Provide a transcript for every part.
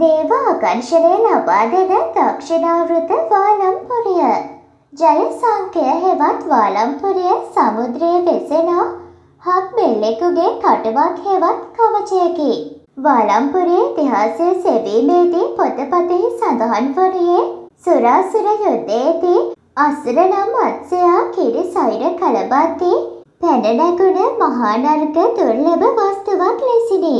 देवाकर्षणेन अबाधेन दक्षिणावृत वालंपुर्य जल संख्य हेवत् वालंपुर्य समुद्रे वेसेन हक् बेल्लेकुगे कटुवक् हेवत् कवचयकि वालंपुर्य इतिहासये सेवीमेदी पोतपतेहि सඳහන් වනුයේ සුරාසුර යුද්ධයේදී අසුර නම් මත්ස්‍යයා කිරිසයිර කලබාදී පැන නැගුණ මහා නරක දුර්ලභ වස්තුවක් ලෙසිනි.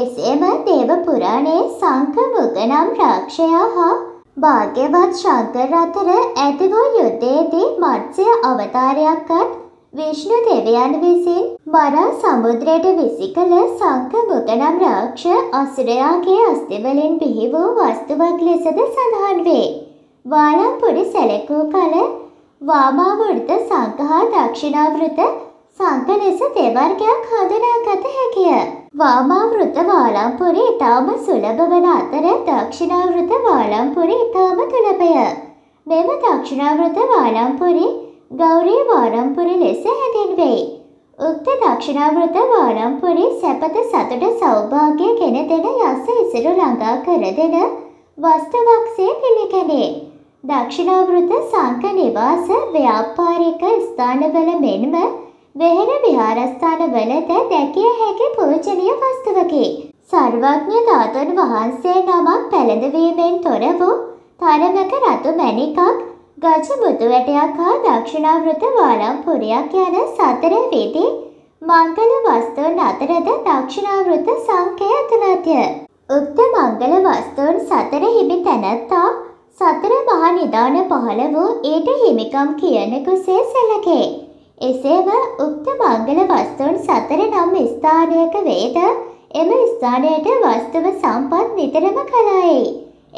එසේම දේව පුරාණයේ සංක මුග නම් රාක්ෂයා හා භාග්‍යවත් ශංකර අතර ඇති වූ යුද්ධයේදී මත්ස්‍ය අවතාරයක්වත් විෂ්ණු දෙවියන් විසින් මරා සමුද්‍රයට විසි කළ සංක මුග නම් රාක්ෂ අසුරයාගේ අස්තිවලින් බිහි වූ වස්තුවක් ලෙසද සඳහන් වේ. වාලම්පුඩි සැලකූ කල වාමාවෘත සංක හා දක්ෂිණාවෘත සංක ලෙස දෙවර්ගයක් හඳුනාගත හැකිය. वामावृत वालंपुरी इताम सुलभवन अतर दक्षिणावृत वालंपुरी इताम दुलभय मेम दक्षिणावृत वालंपुरी गौरी वालंपुरी लेस हदिनवे उक्त दक्षिणावृत वालंपुरी सेपत सतुट सौभाग्य ගෙනදෙන යස ඉසුරු ළඟා කරදෙන වස්තුවක්සේ පිළිගැනේ දක්ෂිණාවෘත සංක නිවාස ව්‍යාපාරික ස්ථානවල මෙන්ම वेहन विहारस्थान वलत දැකිය හැකි පූජනීය වස්තුවකි. සර්වඥ ධාතුන් වහන්සේ නමක් පැලඳවීමෙන් තොර වූ තරමක රතු මැණිකක් ගජ මුතු වැටයක් හා දක්ෂිණාවෘත වාලම්පුරයක් යන සතර වේදී මංගල වස්තුන් අතරද දක්ෂිණාවෘත සංකය ඇතුළත්ය. උක්ත මංගල වස්තුන් සතර හිමි තැනැත්තා සතර මහා නිදාන පහළ වූ ඊට හිමිකම් කියන කුසේ සැලකේ. එසේම උක්ත මංගල වස්තුන් සතර නම් ස්ථානයක වේද එම ස්ථානයට වස්තුව සම්පත් නිතරම කලයි.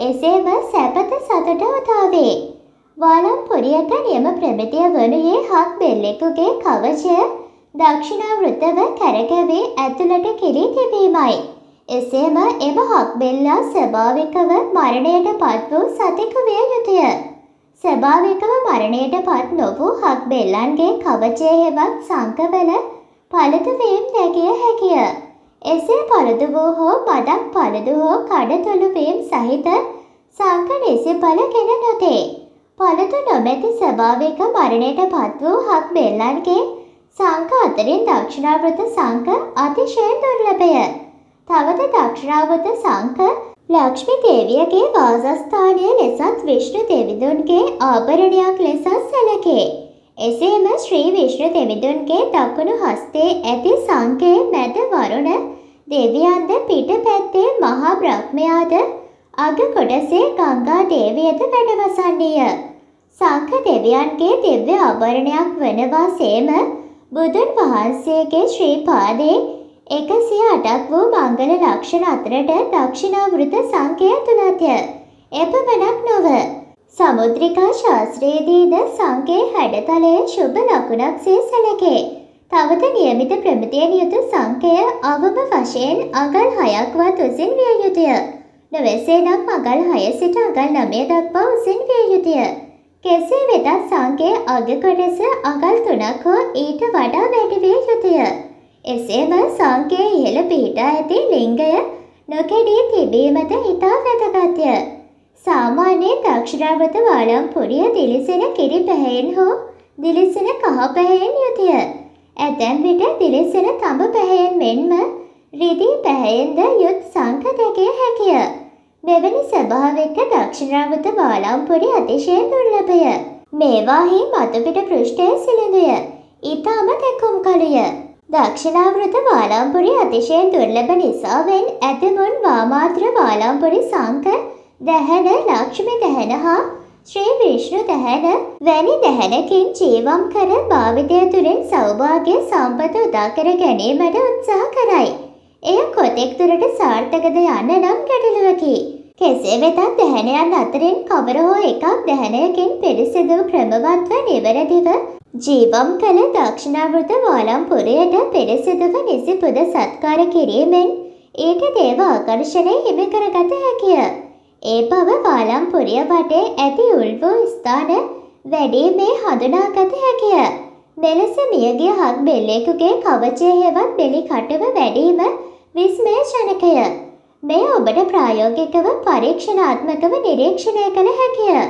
එසේම සැපත සතට උදාවේ. වාලම්පුරියක නියම ප්‍රමිතිය වනුයේ හක් බෙල්ලෙකුගේ කවචය දක්ෂිණාවෘතව කරකැවී ඇතුළට කිරී තිබීමයි. එසේම එම හක් බෙල්ලා ස්වභාවිකව මරණයට පත් වූ සතෙකු විය යුතුය. ස්වභාවිකව මරණයට පත් නොවූ හක් බෙල්ලන්ගේ කවචය හෙවත් සංකවල පළදු වීම දැකිය හැකිය. එසේ පළදු වූ හෝ බඩක් පළදු හෝ කඩතොළු වීම සහිත සංක නිසිඵල ගෙන නොතේ. පළදු නොමැති ස්වභාවික මරණයට පත් වූ හක් බෙල්ලන්ගේ සංක අතරින් දක්ෂිණාවෘත සංක අතිශයින් දුර්ලභය. තවද දක්ෂිණාවෘත සංක ලක්ෂ්මී දේවියගේ වාසස්ථානය ලෙසත් විෂ්ණු දෙවිඳුන්ගේ ආභරණයක් ලෙසත් සැලකේ. එසේම ශ්‍රී විෂ්ණු දෙවිඳුන්ගේ දකුණු හස්තේ ඇති සංකේ මැද වරුණ දෙවියන්ද පිට පැත්තේ මහා බ්‍රහ්මයාද අග කොටසේ ගංගා දේවියද වැඩවසන්නේය. සංක දෙවියන්ගේ දිව්‍ය ආභරණයක් වනවා සේම බුදුන් වහන්සේගේ ශ්‍රී පාදේ 108ක් වූ මංගල ලක්ෂණ අතරට දක්ෂිණාවෘත සංකය තුලත්ය. එපමණක් නොව සමුද්‍රිකා ශාස්ත්‍රයේදීද සංකේ හැඩතලයේ සුබ ලකුණක් සේ සැලකේ. තවද નિયમિત ප්‍රමිතියෙන් යුතු සංකය අවම වශයෙන් අඟල් 6ක්වත් උසින් විය යුතුය. නොවේසේනම් අඟල් 6 සිට අඟල් 9 දක්වා උසින් විය යුතුය. කෙසේ වෙතත් සංකේ අග කොටස අඟල් 3ක් හෝ ඊට වඩා වැඩි විය යුතුය. එසේම සංකේ ඉහළ පිහිටා ඇති ලිංගය නොකඩී තිබීමද ඉතා වැදගත්ය. සාමාන්‍ය දක්ෂිණාවෘත වාලම්පුරිය දිලිසෙන කිරි පැහැයෙන් හෝ දිලිසෙන කහ පැහැයෙන් යුතුය. ඇතැම් විට දිලිසෙන තඹ පැහැයෙන් මෙන්ම රිදී පැහැයෙන්ද යුත් සංක දැකිය හැකිය. මෙවැනි ස්වභාවික දක්ෂිණාවෘත වාලම්පුරිය අතිශයින් දුර්ලභය. මේවාහි මතුපිට පෘෂ්ඨය සිලිඳුය. ඉතාම තැකුම් කළුය. දක්ෂිණාවෘත වාලම්පුරි අතිශයින් දුර්ලභ නිසාවෙන් ඇතමුන් වාමාත්‍ර වාලම්පුරි සංක දැහැන ලක්ෂ්මී දැහැන හා ශ්‍රී විෂ්ණු දැහැන වැනි දැහැනකින් ජීවම් කර භාවිතය තුළින් සෞභාග්‍ය සම්පත උදාකර ගැනීමට උත්සාහ කරයි. එය කොතෙක් දුරට සාර්ථකද යන්න නම් ගැටලුවකි. කෙසේ වෙතත් දැහැනයන් අතරින් කවර හෝ එකක් දැහැනයකින් පිරිසිදු ක්‍රමවත්ව නිවැරදිව ජීවම් කළ දක්ෂිණාවෘත වාලම්පුරයට පිරිසිදුව නිසිපුද සත්කාර කිරීමෙන් ඊට දේව ආකර්ෂණය හිමි කරගත හැකිය. ඒ බව වාලම්පුරිය වටේ ඇති උල් වූ ස්ථාන වැඩිමේ හඳුනාගත හැකිය. මෙලෙස මියගිය හක් බෙල්ලෙකුගේ කවචය හෙවත් බෙලි කටුව වැඩිම විස්මයජනකය. මේ ඔබට ප්‍රායෝගිකව පරීක්ෂණාත්මකව නිරීක්ෂණය කළ හැකිය.